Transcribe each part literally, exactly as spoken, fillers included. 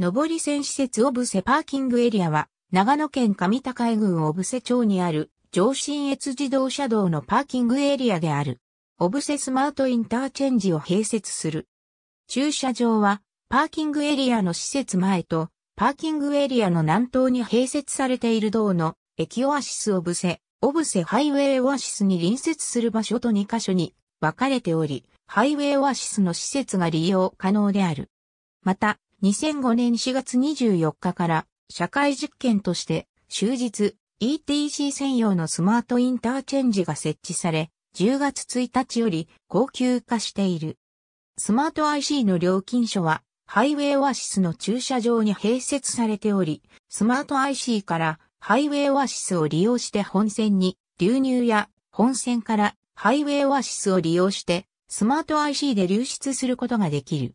上り線施設小布施パーキングエリアは、長野県上高井郡小布施町にある、上信越自動車道のパーキングエリアである。小布施スマートインターチェンジを併設する。駐車場は、パーキングエリアの施設前と、パーキングエリアの南東に併設されている道の、駅オアシス小布施、小布施ハイウェイオアシスに隣接する場所とにカ所に分かれており、ハイウェイオアシスの施設が利用可能である。また、にせんごねんしがつにじゅうよっかから、社会実験として、終日、イーティーシー 専用のスマートインターチェンジが設置され、じゅうがつついたちより恒久化している。スマート アイシー の料金所はハイウェイオアシスの駐車場に併設されており、スマート アイシー からハイウェイオアシスを利用して本線に流入や本線からハイウェイオアシスを利用してスマート アイシー で流出することができる。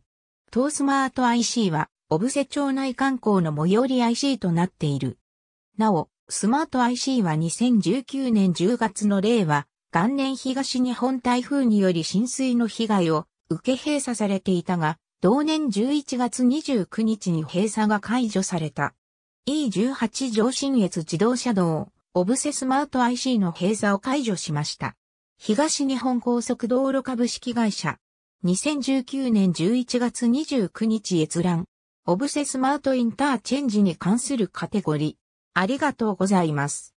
当スマート アイシー は小布施町内観光の最寄り アイシー となっている。なお、スマート アイシー はにせんじゅうきゅうねんじゅうがつの令和元年東日本台風により浸水の被害を受け閉鎖されていたが、同年じゅういちがつにじゅうくにちに閉鎖が解除された。イーじゅうはち 上信越自動車道、小布施スマート アイシー の閉鎖を解除しました。東日本高速道路株式会社。にせんじゅうきゅうねんじゅういちがつにじゅうくにち閲覧。小布施スマートインターチェンジに関するカテゴリー。ありがとうございます。